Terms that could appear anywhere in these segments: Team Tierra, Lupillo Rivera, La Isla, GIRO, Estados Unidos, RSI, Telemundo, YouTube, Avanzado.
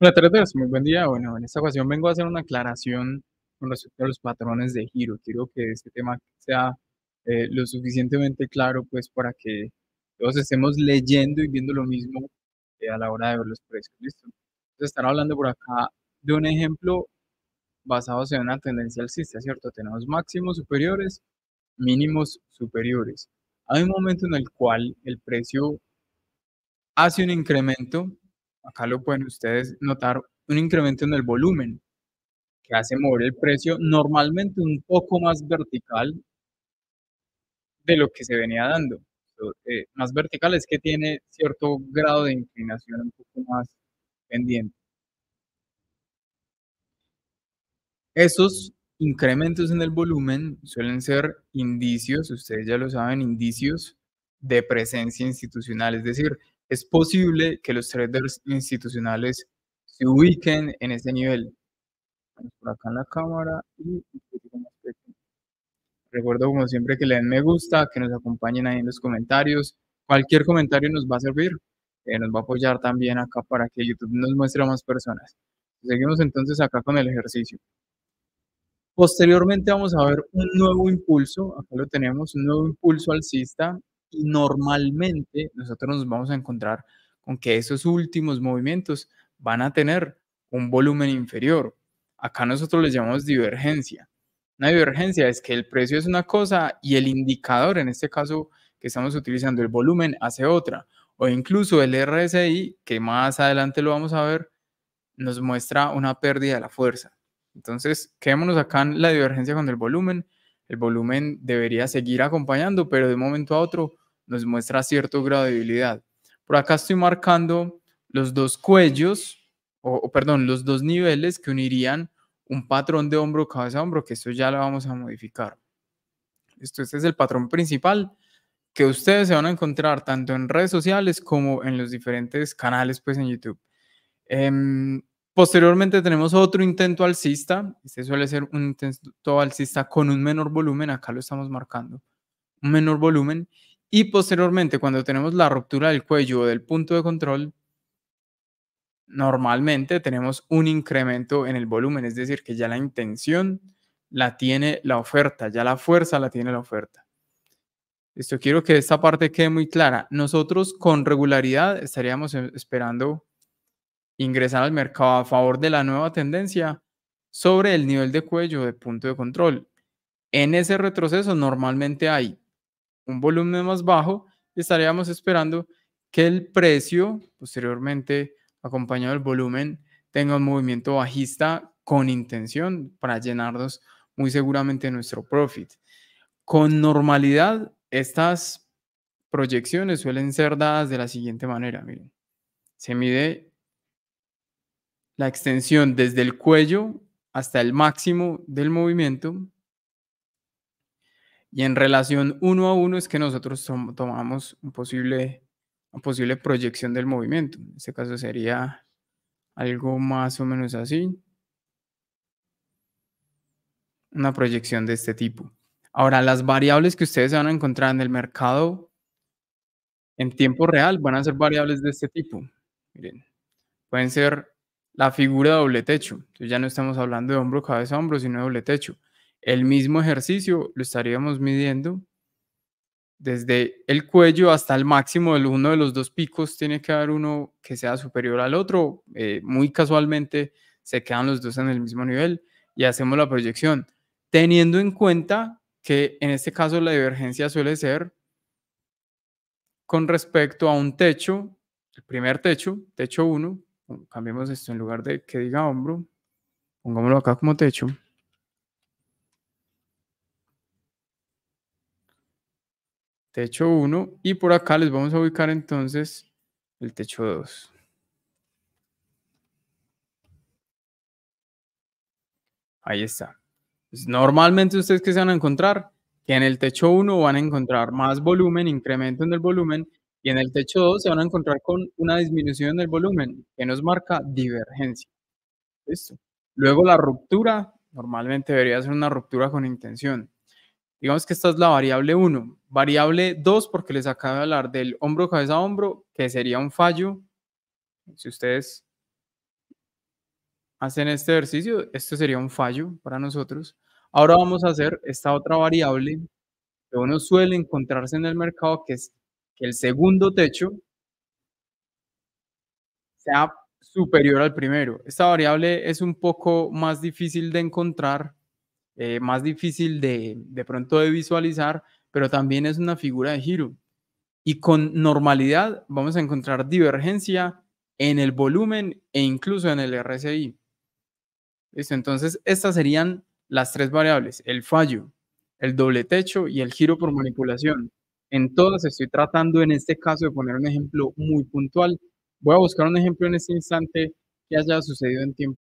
Buenas tardes, muy buen día. Bueno, en esta ocasión vengo a hacer una aclaración con respecto a los patrones de giro. Quiero que este tema sea lo suficientemente claro, pues, para que todos estemos leyendo y viendo lo mismo a la hora de ver los precios. ¿Listo? Entonces, estará hablando por acá de un ejemplo basado en una tendencia alcista, ¿cierto? Tenemos máximos superiores, mínimos superiores. Hay un momento en el cual el precio hace un incremento. Acá lo pueden ustedes notar, un incremento en el volumen que hace mover el precio normalmente un poco más vertical de lo que se venía dando. Más vertical es que tiene cierto grado de inclinación un poco más pendiente. Esos incrementos en el volumen suelen ser indicios, ustedes ya lo saben, indicios de presencia institucional, es decir, es posible que los traders institucionales se ubiquen en ese nivel. Vamos por acá en la cámara y recuerdo, como siempre, que le den me gusta, que nos acompañen ahí en los comentarios. Cualquier comentario nos va a servir, nos va a apoyar también acá para que YouTube nos muestre a más personas. Seguimos entonces acá con el ejercicio. Posteriormente vamos a ver un nuevo impulso, acá lo tenemos, un nuevo impulso alcista. Y normalmente nosotros nos vamos a encontrar con que esos últimos movimientos van a tener un volumen inferior. Acá nosotros les llamamos divergencia. Una divergencia es que el precio es una cosa y el indicador, en este caso que estamos utilizando, el volumen, hace otra. O incluso el RSI, que más adelante lo vamos a ver, nos muestra una pérdida de la fuerza. Entonces, quedémonos acá en la divergencia con el volumen. El volumen debería seguir acompañando, pero de un momento a otro nos muestra cierto grado de debilidad. Por acá estoy marcando los dos cuellos, perdón, los dos niveles que unirían un patrón de hombro, cabeza, hombro, que esto ya lo vamos a modificar. Esto, este es el patrón principal que ustedes se van a encontrar tanto en redes sociales como en los diferentes canales, pues, en YouTube. Posteriormente tenemos otro intento alcista, este suele ser un intento alcista con un menor volumen, acá lo estamos marcando, un menor volumen, y posteriormente cuando tenemos la ruptura del cuello o del punto de control, normalmente tenemos un incremento en el volumen, es decir, que ya la intención la tiene la oferta, ya la fuerza la tiene la oferta. Esto quiero que esta parte quede muy clara, nosotros con regularidad estaríamos esperando ingresar al mercado a favor de la nueva tendencia sobre el nivel de cuello de punto de control. En ese retroceso normalmente hay un volumen más bajo y estaríamos esperando que el precio, posteriormente acompañado del volumen, tenga un movimiento bajista con intención para llenarnos muy seguramente nuestro profit. Con normalidad, estas proyecciones suelen ser dadas de la siguiente manera. Miren, se mide la extensión desde el cuello hasta el máximo del movimiento. Y en relación 1 a 1 es que nosotros tomamos una posible proyección del movimiento. En este caso sería algo más o menos así. Una proyección de este tipo. Ahora, las variables que ustedes van a encontrar en el mercado en tiempo real van a ser variables de este tipo. Miren, pueden ser la figura de doble techo, entonces ya no estamos hablando de hombro, cabeza, hombro, sino de doble techo. El mismo ejercicio lo estaríamos midiendo desde el cuello hasta el máximo de uno de los dos picos, tiene que haber uno que sea superior al otro, muy casualmente se quedan los dos en el mismo nivel y hacemos la proyección, teniendo en cuenta que en este caso la divergencia suele ser con respecto a un techo, el primer techo, techo 1, cambiemos esto en lugar de que diga hombro, pongámoslo acá como techo. Techo 1 y por acá les vamos a ubicar entonces el techo 2. Ahí está. Pues normalmente ustedes que se van a encontrar, que en el techo 1 van a encontrar más volumen, incremento en el volumen, y en el techo 2 se van a encontrar con una disminución del volumen que nos marca divergencia. Listo. Luego la ruptura, normalmente debería ser una ruptura con intención. Digamos que esta es la variable 1. Variable 2 porque les acabo de hablar del hombro, cabeza, hombro, que sería un fallo. Si ustedes hacen este ejercicio, esto sería un fallo para nosotros. Ahora vamos a hacer esta otra variable que uno suele encontrarse en el mercado, que es que el segundo techo sea superior al primero. Esta variable es un poco más difícil de encontrar, más difícil de pronto de visualizar, pero también es una figura de giro. Y con normalidad vamos a encontrar divergencia en el volumen e incluso en el RSI. ¿Listo? Entonces estas serían las tres variables: el fallo, el doble techo y el giro por manipulación. En todas estoy tratando en este caso de poner un ejemplo muy puntual. Voy a buscar un ejemplo en este instante que haya sucedido en tiempo.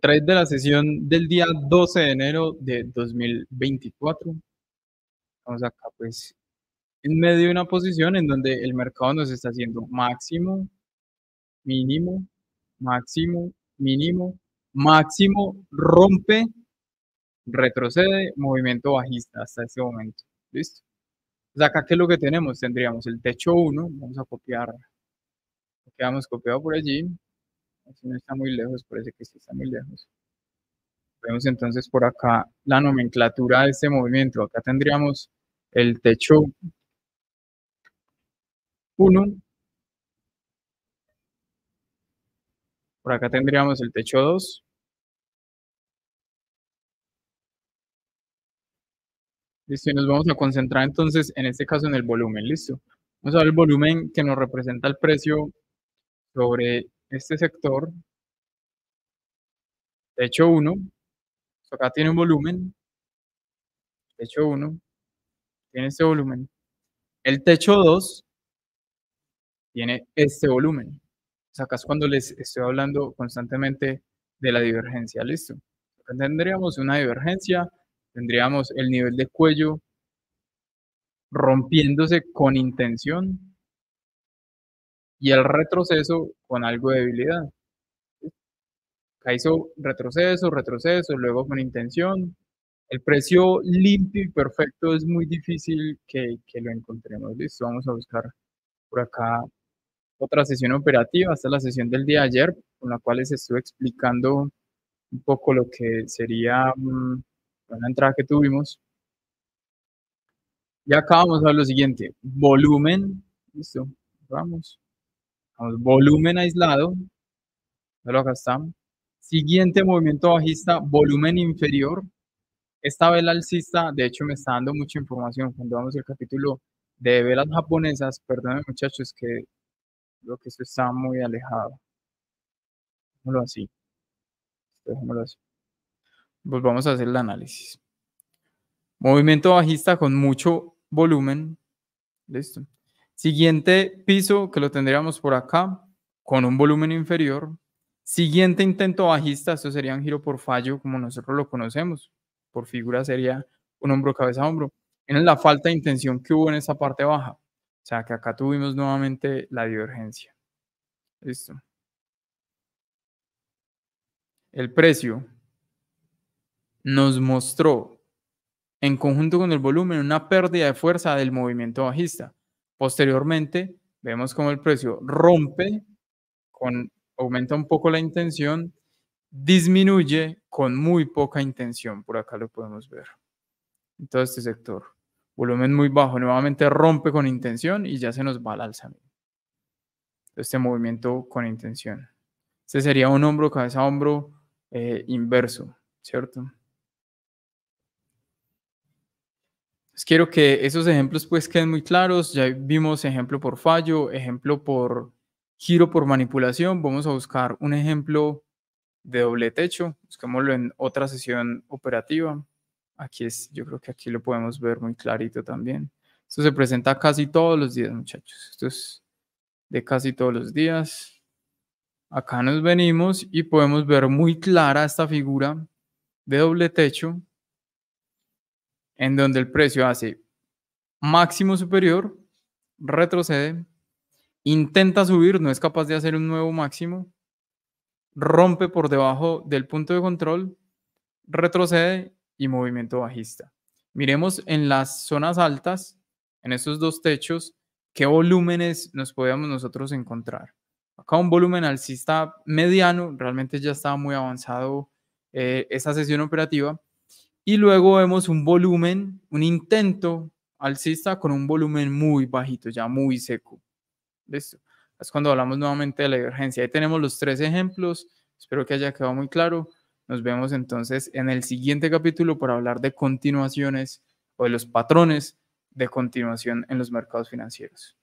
3 de la sesión del día 12 de enero de 2024. Estamos acá pues en medio de una posición en donde el mercado nos está haciendo máximo, mínimo, máximo, mínimo, máximo, rompe, retrocede, movimiento bajista hasta este momento. ¿Listo? Pues acá, ¿qué es lo que tenemos? Tendríamos el techo 1, vamos a copiar. Quedamos copiado por allí. Así no está muy lejos, parece que sí está muy lejos. Vemos entonces por acá la nomenclatura de este movimiento. Acá tendríamos el techo 1. Por acá tendríamos el techo 2. Listo, y nos vamos a concentrar entonces en este caso en el volumen. Listo. Vamos a ver el volumen que nos representa el precio sobre este sector, techo 1, acá tiene un volumen, techo 1, tiene este volumen, el techo 2 tiene este volumen, acá es cuando les estoy hablando constantemente de la divergencia, listo, acá tendríamos una divergencia, tendríamos el nivel de cuello rompiéndose con intención, y el retroceso con algo de debilidad. Acá hizo retroceso, retroceso, luego con intención. El precio limpio y perfecto es muy difícil que lo encontremos. Listo, vamos a buscar por acá otra sesión operativa. Esta es la sesión del día de ayer, con la cual les estuve explicando un poco lo que sería una entrada que tuvimos. Y acá vamos a ver lo siguiente. Volumen. Listo, vamos. Volumen aislado, pero acá está. Siguiente movimiento bajista, volumen inferior. Esta vela alcista, de hecho, me está dando mucha información. Cuando vamos al capítulo de velas japonesas, perdónenme muchachos, que creo que esto está muy alejado. Dejémoslo así. Dejémoslo así. Volvamos a hacer el análisis. Movimiento bajista con mucho volumen. Listo. Siguiente piso que lo tendríamos por acá con un volumen inferior. Siguiente intento bajista, esto sería un giro por fallo como nosotros lo conocemos. Por figura sería un hombro, cabeza, hombro. En la falta de intención que hubo en esa parte baja. O sea que acá tuvimos nuevamente la divergencia. Listo. El precio nos mostró en conjunto con el volumen una pérdida de fuerza del movimiento bajista. Posteriormente, vemos como el precio rompe, aumenta un poco la intención, disminuye con muy poca intención. Por acá lo podemos ver. En todo este sector. Volumen muy bajo. Nuevamente rompe con intención y ya se nos va al alza. Este movimiento con intención. Este sería un hombro, cabeza, hombro inverso, ¿cierto? Quiero que esos ejemplos pues queden muy claros. Ya vimos ejemplo por fallo, ejemplo por giro por manipulación. Vamos a buscar un ejemplo de doble techo. Busquémoslo en otra sesión operativa. Aquí es, yo creo que aquí lo podemos ver muy clarito también. Esto se presenta casi todos los días, muchachos. Esto es de casi todos los días. Acá nos venimos y podemos ver muy clara esta figura de doble techo, en donde el precio hace máximo superior, retrocede, intenta subir, no es capaz de hacer un nuevo máximo, rompe por debajo del punto de control, retrocede y movimiento bajista. Miremos en las zonas altas, en estos dos techos, qué volúmenes nos podíamos nosotros encontrar. acá un volumen alcista mediano, realmente ya estaba muy avanzado esta sesión operativa, y luego vemos un volumen, un intento alcista con un volumen muy bajito, ya muy seco. Listo, es cuando hablamos nuevamente de la divergencia. Ahí tenemos los tres ejemplos, espero que haya quedado muy claro. Nos vemos entonces en el siguiente capítulo para hablar de continuaciones o de los patrones de continuación en los mercados financieros.